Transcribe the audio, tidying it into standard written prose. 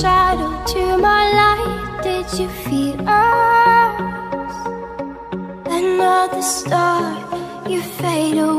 Shadow to my light, did you feel us? Another star, you fade away.